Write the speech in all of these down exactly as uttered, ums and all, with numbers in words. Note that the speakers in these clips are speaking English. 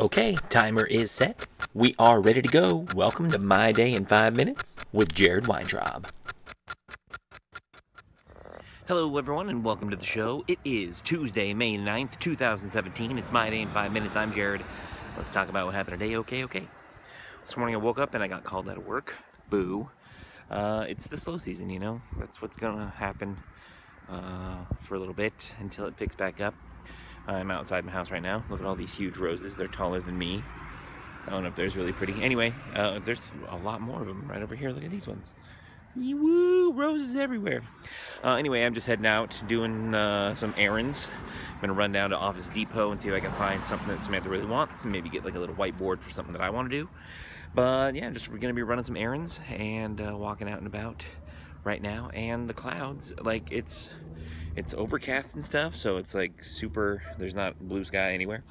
Okay, timer is set. We are ready to go. Welcome to My Day in Five Minutes with Jared Weintraub. Hello, everyone, and welcome to the show. It is Tuesday, May ninth, two thousand seventeen. It's My Day in Five Minutes. I'm Jared. Let's talk about what happened today. Okay, okay. This morning I woke up and I got called out of work. Boo. Uh, it's the slow season, you know. That's what's going to happen uh, for a little bit until it picks back up. I'm outside my house right now. Look at all these huge roses. They're taller than me. That one up there is really pretty. Anyway, uh, there's a lot more of them right over here. Look at these ones. Woo! Roses everywhere. Uh, anyway, I'm just heading out doing uh, some errands. I'm going to run down to Office Depot and see if I can find something that Samantha really wants. And maybe get like a little whiteboard for something that I want to do. But yeah, just we're going to be running some errands and uh, walking out and about right now. And the clouds, like it's... It's overcast and stuff, so it's like super, there's not blue sky anywhere.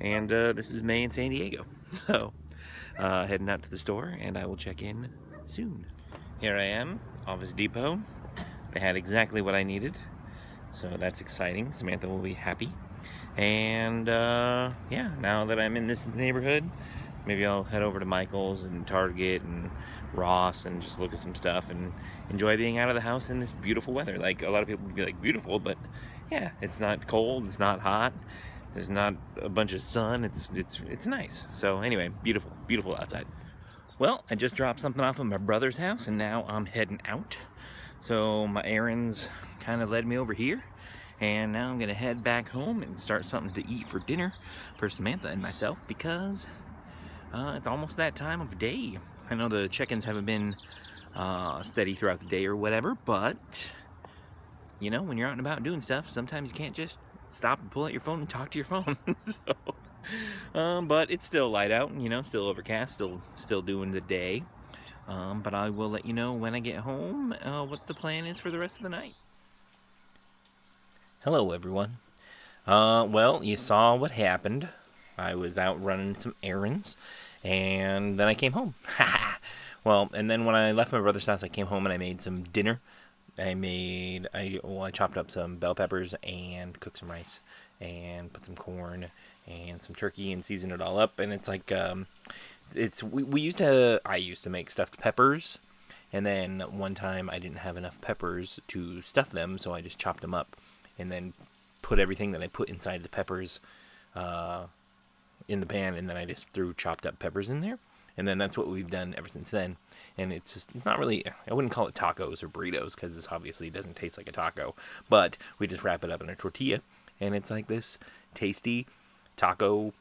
And uh, this is May in San Diego. So, uh, heading out to the store, and I will check in soon. Here I am, Office Depot. I had exactly what I needed, so that's exciting. Samantha will be happy. And, uh, yeah, now that I'm in this neighborhood, maybe I'll head over to Michael's and Target and Ross and just look at some stuff and enjoy being out of the house in this beautiful weather. Like a lot of people would be like beautiful, but yeah, it's not cold, it's not hot, there's not a bunch of sun. It's it's it's nice. So anyway, beautiful, beautiful outside. Well, I just dropped something off at my brother's house and now I'm heading out. So my errands kind of led me over here, and now I'm gonna head back home and start something to eat for dinner for Samantha and myself because uh, it's almost that time of day. I know the check-ins haven't been uh, steady throughout the day or whatever, but you know, when you're out and about doing stuff, sometimes you can't just stop and pull out your phone and talk to your phone. so, um, but it's still light out, you know, still overcast, still still doing the day. Um, but I will let you know when I get home uh, what the plan is for the rest of the night. Hello, everyone. Uh, well, you saw what happened. I was out running some errands, and then I came home. Well, and then when I left my brother's house, I came home and I made some dinner. I made, I, well, I chopped up some bell peppers and cooked some rice and put some corn and some turkey and seasoned it all up. And it's like, um, it's, we, we used to, I used to make stuffed peppers. And then one time I didn't have enough peppers to stuff them, so I just chopped them up and then put everything that I put inside the peppers, uh, in the pan, and then I just threw chopped up peppers in there, and then that's what we've done ever since then. And it's just not really, I wouldn't call it tacos or burritos because this obviously doesn't taste like a taco, but we just wrap it up in a tortilla and it's like this tasty taco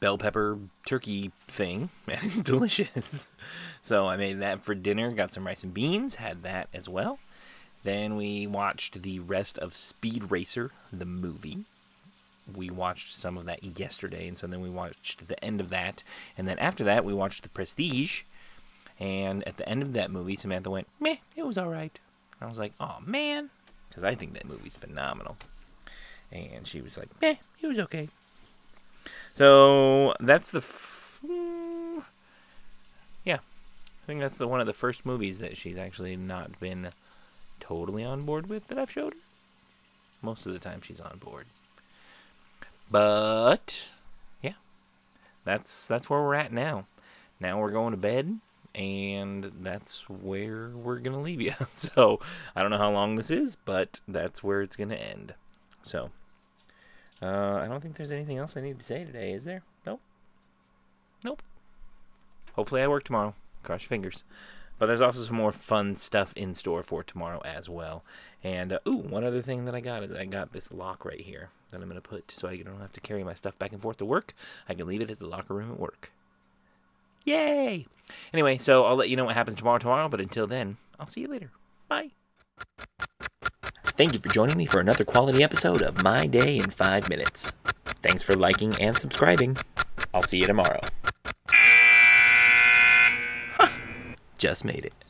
bell pepper turkey thing, and it's delicious. So I made that for dinner, got some rice and beans, had that as well. Then we watched the rest of Speed Racer, the movie. We watched some of that yesterday, and so then we watched the end of that, and then after that we watched The Prestige, and at the end of that movie Samantha went, meh, it was alright. I was like, oh man, because I think that movie's phenomenal. And she was like, meh, it was okay. So that's the f yeah I think that's the one of the first movies that she's actually not been totally on board with that I've showed her. Most of the time she's on board. But yeah, that's that's where we're at now. Now we're going to bed, and that's where we're gonna leave you. So I don't know how long this is, but that's where it's gonna end. So uh, I don't think there's anything else I need to say today, is there? Nope. Nope. Hopefully I work tomorrow. Cross your fingers. But there's also some more fun stuff in store for tomorrow as well. And, uh, ooh, one other thing that I got is I got this lock right here that I'm going to put so I don't have to carry my stuff back and forth to work. I can leave it at the locker room at work. Yay! Anyway, so I'll let you know what happens tomorrow tomorrow, but until then, I'll see you later. Bye! Thank you for joining me for another quality episode of My Day in Five Minutes. Thanks for liking and subscribing. I'll see you tomorrow. Just made it.